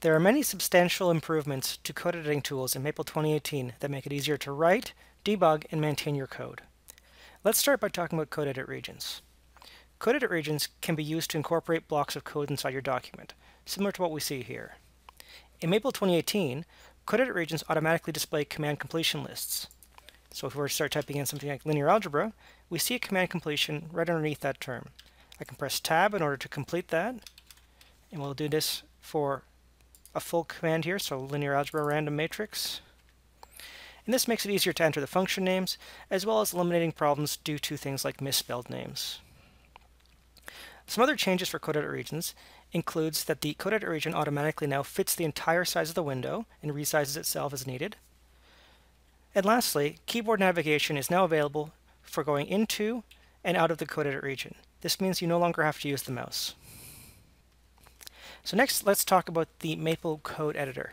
There are many substantial improvements to code editing tools in Maple 2018 that make it easier to write, debug, and maintain your code. Let's start by talking about code edit regions. Code edit regions can be used to incorporate blocks of code inside your document, similar to what we see here. In Maple 2018, code edit regions automatically display command completion lists. So if we were to start typing in something like linear algebra, we see a command completion right underneath that term. I can press tab in order to complete that, and we'll do this for a full command here, so linear algebra random matrix. And this makes it easier to enter the function names, as well as eliminating problems due to things like misspelled names. Some other changes for code edit regions includes that the code edit region automatically now fits the entire size of the window and resizes itself as needed. And lastly, keyboard navigation is now available for going into and out of the code edit region. This means you no longer have to use the mouse. So next, let's talk about the Maple Code Editor.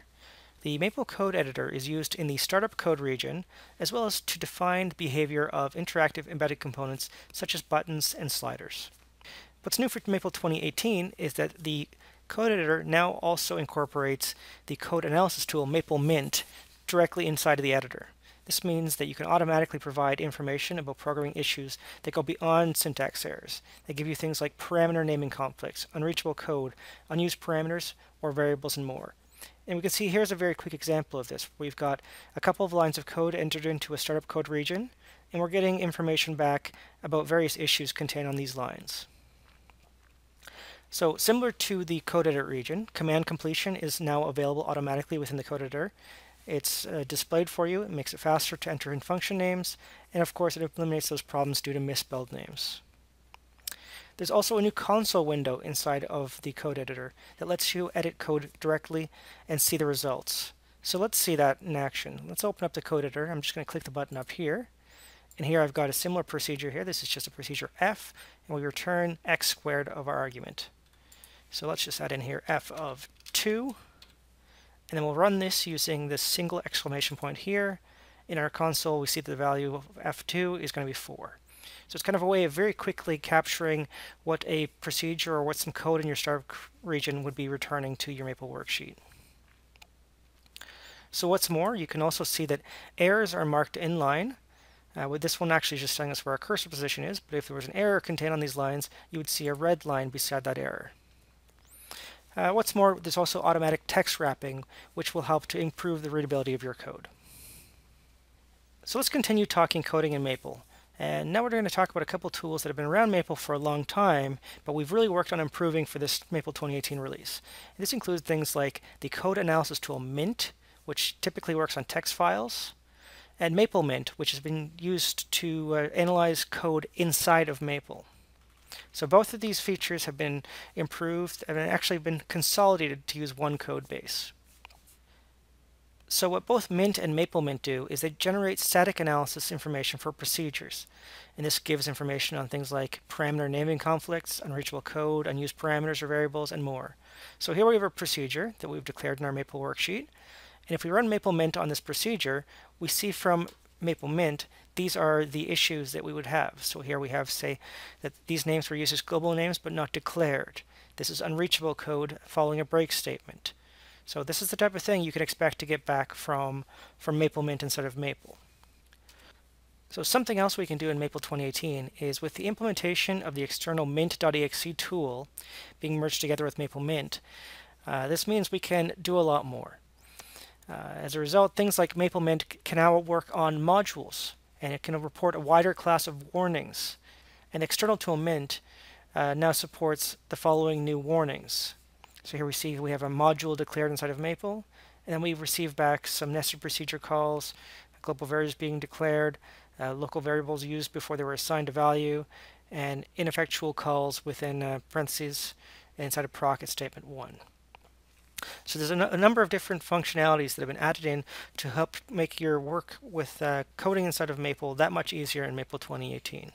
The Maple Code Editor is used in the startup code region, as well as to define the behavior of interactive embedded components such as buttons and sliders. What's new for Maple 2018 is that the code editor now also incorporates the code analysis tool Maple Mint directly inside of the editor. This means that you can automatically provide information about programming issues that go beyond syntax errors. They give you things like parameter naming conflicts, unreachable code, unused parameters, or variables and more. And we can see here's a very quick example of this. We've got a couple of lines of code entered into a startup code region, and we're getting information back about various issues contained on these lines. So similar to the code edit region, command completion is now available automatically within the code editor. It's displayed for you, it makes it faster to enter in function names, and of course it eliminates those problems due to misspelled names. There's also a new console window inside of the code editor that lets you edit code directly and see the results. So let's see that in action. Let's open up the code editor. I'm just going to click the button up here, and here I've got a similar procedure here. This is just a procedure f, and we return x squared of our argument. So let's just add in here f of 2. And then we'll run this using this single exclamation point here. In our console, we see that the value of f2 is going to be 4. So it's kind of a way of very quickly capturing what a procedure or what some code in your startup region would be returning to your Maple worksheet. So what's more, you can also see that errors are marked inline. With this one actually just telling us where our cursor position is, but if there was an error contained on these lines, you would see a red line beside that error. What's more, there's also automatic text wrapping, which will help to improve the readability of your code. So let's continue talking coding in Maple. And now we're going to talk about a couple tools that have been around Maple for a long time, but we've really worked on improving for this Maple 2018 release. And this includes things like the code analysis tool Mint, which typically works on text files, and Maple Mint, which has been used to analyze code inside of Maple. So both of these features have been improved and actually been consolidated to use one code base. So what both Mint and Maple Mint do is they generate static analysis information for procedures. And this gives information on things like parameter naming conflicts, unreachable code, unused parameters or variables, and more. So here we have a procedure that we've declared in our Maple worksheet. And if we run Maple Mint on this procedure, we see from Maple Mint, these are the issues that we would have. So here we have, say, that these names were used as global names but not declared. This is unreachable code following a break statement. So this is the type of thing you can expect to get back from Maple Mint instead of Maple. So something else we can do in Maple 2018 is with the implementation of the external mint.exe tool being merged together with Maple Mint, this means we can do a lot more. As a result, things like Maple Mint can now work on modules, and it can report a wider class of warnings. And the external tool Mint now supports the following new warnings. So here we see we have a module declared inside of Maple, and then we receive back some nested procedure calls, global variables being declared, local variables used before they were assigned a value, and ineffectual calls within parentheses inside of proc statement 1. So there's a number of different functionalities that have been added in to help make your work with coding inside of Maple that much easier in Maple 2018.